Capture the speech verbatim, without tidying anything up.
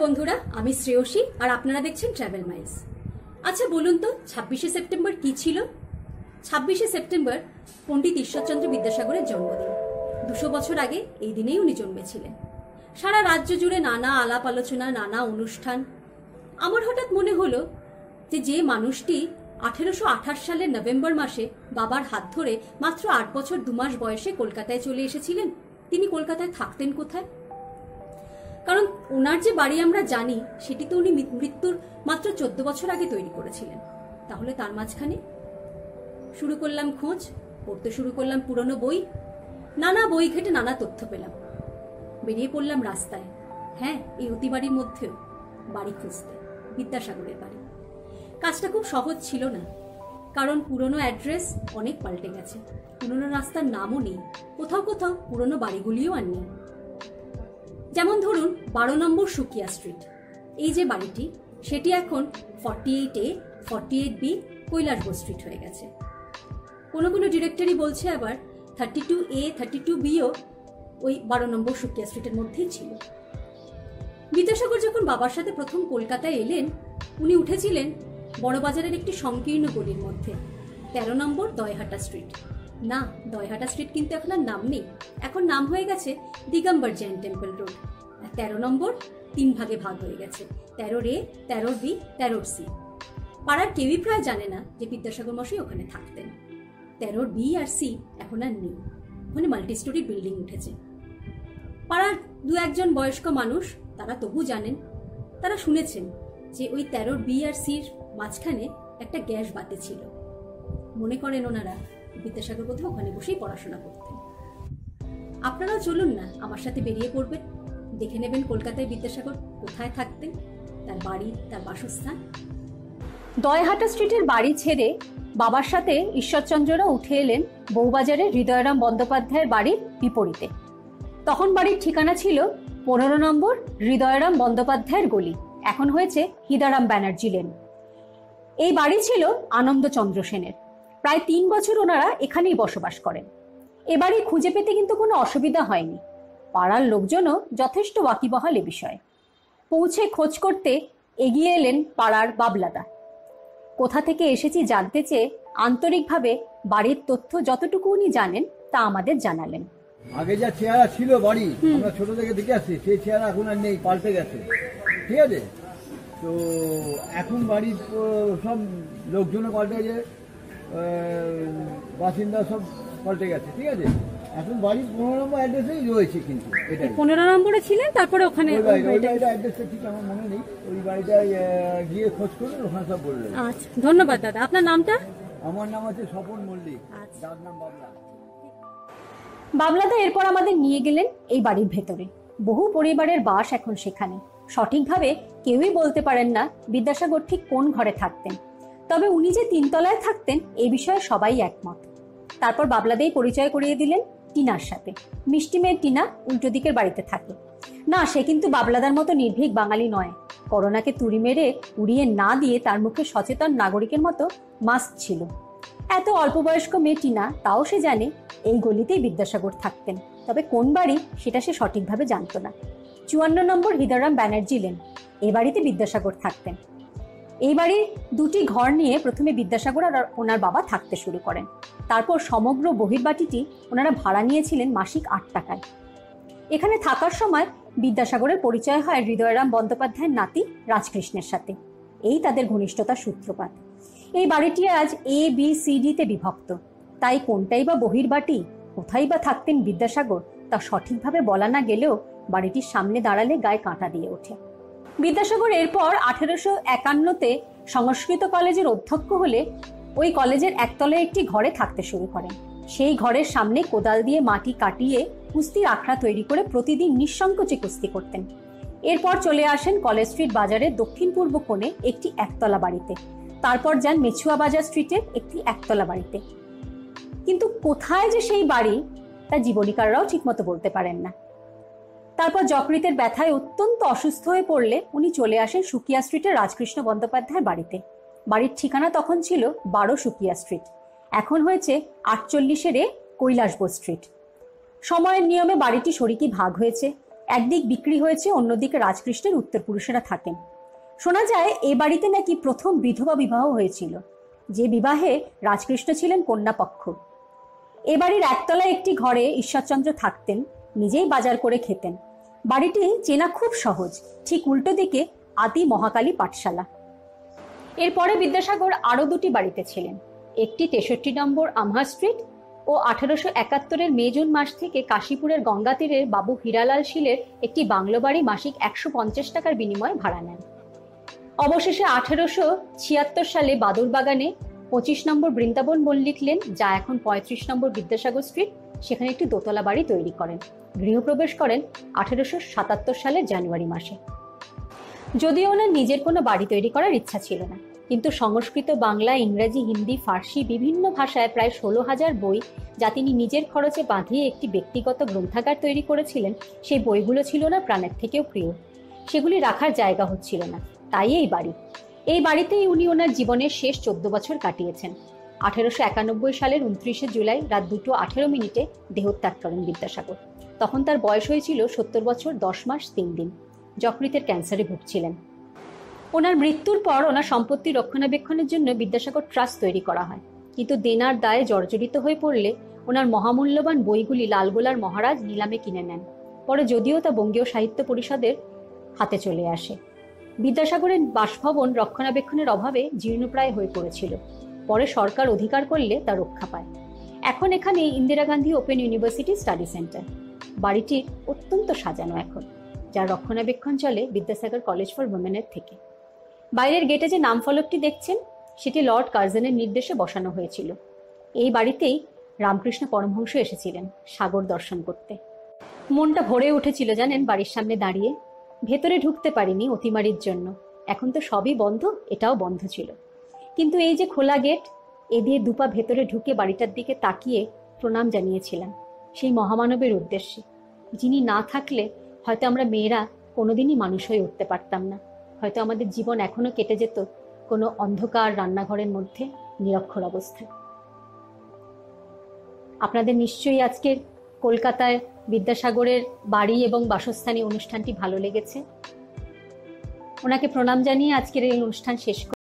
बंधुरा आमी श्रेयसी और आपनारा देखछेन ट्रैवल माइल्स। अच्छा बोलुन तो छब्बीशे सेप्टेम्बर की छिलो? छब्बीशे सेप्टेम्बर पंडित ईश्वर चंद्र विद्यासागर जन्मदिन। दुशो बछर आगे एई दिनेई उनी जन्मेछिलेन। सारा राज्य जुड़े नाना आलाप आलोचना नाना अनुष्ठान। आमार हठात् मने हलो जे जे मानुषटी आठारोशो आठाश साले नवेम्बर मासे बाबार हाथ धरे मात्र आठ बछर दो मास बयसे कलकाताय चले एसेछिलेन, तिनी कलकाताय थाकतेन कोथाय? कारण उनार जे बाड़ी आमरा जानी सेटी तो उनी मृत्युर मात्र चौदह बछर आगे तैरी करेछिलेन। ताहले तार माझखाने शुरू करलाम खोज, पढ़ते शुरू करलाम पुरानो बोई, नाना बोई घेटे नाना तथ्य पेलाम। बेरिये पड़लाम रास्ताय, हाँ एई अति बाड़ीर मध्येओ बाड़ी खुंजते, विद्यासागरेर बाड़ी। काजटा खूब सहज छिलो ना, कारण पुरानो एड्रेस अनेक पाल्टे गेछे, पुरानो रास्तार नामो नेई, कोथाओ कोथाओ पुरानो बाड़ीगुलिओ आर नेई। जेमन धरुन बारो नम्बर सुकिया स्ट्रीट, एई जे बाड़ीटी सेटी एखोन अड़तालीस ए अड़तालीस बी कैलाश स्ट्रीट हये गेछे। कोनो कोनो डिरेक्टरी बोलछे आबार बत्तीस ए बत्तीस बीओ ओई बारो नम्बर सुकिया स्ट्रीटेर मध्येई छिलो। विद्यासागर जखन बाबार साथे प्रथम कलकाताय एलेन उनी उठेछिलेन बड़ो बाजारेर एकटी संकीर्ण गलिर मध्य तेरो नम्बर दयाहाटा स्ट्रीट। ना दयाहाटा स्ट्रीट किन्तु एखोन आर नाम नेई, एखोन नाम हये गेछे दिगम्बर जैन टेम्पल रोड। तेरो नम्बर तीन भागे भाग हये गेछे, तेरो ए तेरो बी तेरो सी। पाड़ार केउई प्राय जाने ना जे विद्यासागर मशाई ओखाने थाकतेन। तेरो बी आर सी एखोन आर नेई, ओखाने माल्टी स्टोरी बिल्डिंग उठेछे। पाड़ार दु एकजन बयस्क मानुष तारा तबु जानेन, तारा शुनेछेन जे ओई तेरो बी आर सिर माझखाने एक गैस बाती छिलो। मने करेन ओनारा विद्यासागर कोथाओ ओखाने बसेई पढ़ाशोना करतेन। आपनाराओ चलुन ना आमार साथे बेरिये पड़बेन, देखे नेबेन कलकाताय विद्यासागर कोथाय थाकतेन, तार बाड़ी, तार बासस्थान। दयाहाटा स्ट्रीटेर बाड़ी छेड़े बाबार साथे ईश्वरचंद्ररा उठे एलेन बौबाजारेर हृदय राम बंद्योपाध्यायेर बाड़ीर विपरीते। तखन बाड़ीर ठिकाना छिलो पंद्रह नम्बर हृदय राम बंद्योपाध्यायेर गली, एखन हयेछे हिदाराम बैनार्जी लेन। এই বাড়ি ছিল আনন্দচন্দ্র সেনের। প্রায় তিন বছর ওনারা এখানেই বসবাস করেন। এ বাড়ি খুঁজে পেতে কিন্তু কোনো অসুবিধা হয়নি, পাড়ার লোকজনও যথেষ্ট ওয়াকিবহাল এ বিষয়ে। পৌঁছে খোঁজ করতে এগিয়ে এলেন পাড়ার বাবলাদা। কোথা থেকে এসেছি জানতে চেয়ে আন্তরিকভাবে বাড়ির তথ্য যতটুকু উনি জানেন তা আমাদের জানালেন। আগে যা চেহারা ছিল বাড়ি, আমরা ছোট থেকে দেখে আসছি, সেই চেহারা এখন আর নেই, পাল্টে গেছে। ঠিক আছে, তো এখন বাড়ির সব লোকজনও পাল্টে গেছে, বাসিন্দা সব পাল্টে গেছে। ঠিক আছে, এখন বাড়ির পনেরো নম্বর অ্যাড্রেসেই রয়েছে, কিন্তু এটা পনেরো নম্বরে ছিলেন। তারপরে ওখানে অ্যাড্রেসটা ঠিক আমার মনে নেই, ওই বাড়িটায় গিয়ে খোঁজ করলেন, ওখানে সব বললেন। আচ্ছা, ধন্যবাদ দাদা। আপনার নামটা? আমার নাম হচ্ছে স্বপন মল্লিক, যার নাম বাবলা। বাবলাদা এরপর আমাদের নিয়ে গেলেন এই বাড়ির ভেতরে। বহু পরিবারের বাস এখন সেখানে। সঠিকভাবে কেউই বলতে পারেন না বিদ্যাসাগর ঠিক কোন ঘরে থাকতেন, তবে উনি যে তিনতলায় থাকতেন এই বিষয়ে সবাই একমত। তারপর বাবলাদাই পরিচয় করিয়ে দিলেন টিনার সাথে। মিষ্টি মেয়ে টিনা উল্টো দিকের বাড়িতে থাকে। না, সে কিন্তু বাবলাদার মতো নির্ভীক বাঙালি নয়। করোনাকে তুড়ি মেরে উড়িয়ে না দিয়ে তার মুখে সচেতন নাগরিকের মতো মাস্ক ছিল। এত অল্প বয়স্ক মেয়ে টিনা, তাও সে জানে এই গলিতেই বিদ্যাসাগর থাকতেন, তবে কোন বাড়ি সেটা সে সঠিকভাবে জানত না। চুয়ান্ন নম্বর হৃদয়রাম ব্যানার্জি লেন, এ বাড়িতে বিদ্যাসাগর থাকতেন। এই বাড়ির দুটি ঘর নিয়ে প্রথমে বিদ্যাসাগর আর ওনার বাবা থাকতে শুরু করেন। তারপর সমগ্র বহির্বাটিটি ওনারা ভাড়া নিয়েছিলেন মাসিক আট টাকায়। এখানে থাকার সময় বিদ্যাসাগরের পরিচয় হয় হৃদয়রাম বন্দ্যোপাধ্যায়ের নাতি রাজকৃষ্ণের সাথে। এই তাদের ঘনিষ্ঠতার সূত্রপাত। এই বাড়িটি আজ এ বি সি ডিতে বিভক্ত, তাই কোনটাই বা বহির্বাটি, কোথায় বা থাকতেন বিদ্যাসাগর তা সঠিকভাবে বলা না গেলেও বাড়িটির সামনে দাঁড়ালে গায়ে কাঁটা দিয়ে ওঠে। বিদ্যাসাগর এরপর আঠেরোশো একান্নতে সংস্কৃত কলেজের অধ্যক্ষ হলে ওই কলেজের একতলায় একটি ঘরে থাকতে শুরু করেন। সেই ঘরের সামনে কোদাল দিয়ে মাটি কাটিয়ে কুস্তির আখড়া তৈরি করে প্রতিদিন নিঃসংকোচে কুস্তি করতেন। এরপর চলে আসেন কলেজ স্ট্রিট বাজারের দক্ষিণ পূর্ব কোণে একটি একতলা বাড়িতে, তারপর যান মিচু বাজার স্ট্রিটের একটি একতলা বাড়িতে। কিন্তু কোথায় যে সেই বাড়ি তা জীবনীকাররাও ঠিকমতো বলতে পারেন না। তারপর যকৃতের ব্যথায় অত্যন্ত অসুস্থ হয়ে পড়লে উনি চলে আসেন সুকিয়া স্ট্রিটের রাজকৃষ্ণ বন্দ্যোপাধ্যায়ের বাড়িতে। বাড়ির ঠিকানা তখন ছিল বারো সুকিয়া স্ট্রিট, এখন হয়েছে আটচল্লিশের এ কৈলাসবোস স্ট্রিট। সময়ের নিয়মে বাড়িটি শরিকি ভাগ হয়েছে। একদিক বিক্রি হয়েছে, অন্যদিকে রাজকৃষ্ণের উত্তরপুরুষেরা থাকেন। শোনা যায় এ বাড়িতে নাকি প্রথম বিধবা বিবাহ হয়েছিল, যে বিবাহে রাজকৃষ্ণ ছিলেন কন্যাপক্ষ। এ বাড়ির একতলায় একটি ঘরে ঈশ্বরচন্দ্র থাকতেন, নিজেই বাজার করে খেতেন। বাড়িটি চেনা খুব সহজ, ঠিক উল্টো দিকে আদি মহাকালী পাঠশালা। এরপরে বিদ্যাসাগর আরও দুটি বাড়িতে ছিলেন, একটি তেষট্টি নম্বর আমহা স্ট্রিট ও আঠারোশো একাত্তরের মে জুন মাস থেকে কাশীপুরের গঙ্গা তীরের বাবু হীরালাল শীলের একটি বাংলো বাড়ি মাসিক একশো পঞ্চাশ টাকার বিনিময়ে ভাড়া নেন। অবশেষে আঠারোশো ছিয়াত্তর সালে বাদুরবাগানে পঁচিশ নম্বর বৃন্দাবন মল্লিক লেন, যা এখন পঁয়ত্রিশ নম্বর বিদ্যাসাগর স্ট্রিট, সেখানে একটি দোতলা বাড়ি তৈরি করেন। গৃহপ্রবেশ করেন আঠারোশো সাতাত্তর সালের জানুয়ারি মাসে। যদিও ওনার নিজের কোনো বাড়ি তৈরি করার ইচ্ছা ছিল না, কিন্তু সংস্কৃত, বাংলা, ইংরেজি, হিন্দি, ফার্সি বিভিন্ন ভাষায় প্রায় ষোলো হাজার বই যা তিনি নিজের খরচে বাঁধিয়ে একটি ব্যক্তিগত গ্রন্থাগার তৈরি করেছিলেন, সেই বইগুলো ছিল না প্রাণের থেকেও প্রিয়। সেগুলি রাখার জায়গা হচ্ছিল না, তাই এই বাড়ি। এই বাড়িতেই উনি ওনার জীবনের শেষ চোদ্দ বছর কাটিয়েছেন। আঠেরোশো একানব্বই সালের উনত্রিশে জুলাই রাত দুটো আঠেরো মিনিটে দেহত্যাগ করেন বিদ্যাসাগর। তখন তার বয়স হয়েছিল সত্তর বছর দশ মাস তিন দিন। যকৃতের ক্যান্সারে ভুগছিলেন। ওনার মৃত্যুর পর ওনার সম্পত্তি রক্ষণাবেক্ষণের জন্য বিদ্যাসাগর ট্রাস্ট তৈরি করা হয়, কিন্তু দেনার দায়ে জর্জরিত হয়ে পড়লে ওনার মহামূল্যবান বইগুলি লালগোলার মহারাজ নিলামে কিনে নেন। পরে যদিও তা বঙ্গীয় সাহিত্য পরিষদের হাতে চলে আসে। বিদ্যাসাগরের বাসভবন রক্ষণাবেক্ষণের অভাবে জীর্ণপ্রায় হয়ে পড়েছিল, পরে সরকার অধিকার করলে তা রক্ষা পায়। এখন এখানে Indira Gandhi open university study centre. বাড়িটি অত্যন্ত সাজানো এখন, যার রক্ষণাবেক্ষণ চলে বিদ্যাসাগর কলেজ ফর উইমেনের থেকে। বাইরের গেটে যে নামফলকটি দেখছেন সেটি লর্ড কার্জনের নির্দেশে বসানো হয়েছিল। এই বাড়িতেই রামকৃষ্ণ পরমহংস এসেছিলেন সাগর দর্শন করতে। মনটা ভরে উঠেছিল জানেন বাড়ির সামনে দাঁড়িয়ে। ভেতরে ঢুকতে পারিনি অতিমারির জন্য, এখন তো সবই বন্ধ, এটাও বন্ধ ছিল। কিন্তু এই যে খোলা গেট, এ দিয়ে দুপা ভেতরে ঢুকে বাড়িটার দিকে তাকিয়ে প্রণাম জানিয়েছিলাম সেই মহামানবের উদ্দেশ্যে, যিনি না থাকলে হয়তো আমরা মেয়েরা কোনোদিনই মানুষ হয়ে উঠতে পারতাম না। হয়তো আমাদের জীবন এখনও কেটে যেত কোনো অন্ধকার রান্নাঘরের মধ্যে নিরক্ষর অবস্থায়। আপনাদের নিশ্চয়ই আজকের কলকাতায় বিদ্যাসাগরের বাড়ি এবং বাসস্থানীয় অনুষ্ঠানটি ভালো লেগেছে। ওনাকে প্রণাম জানিয়ে আজকের এই অনুষ্ঠান শেষ।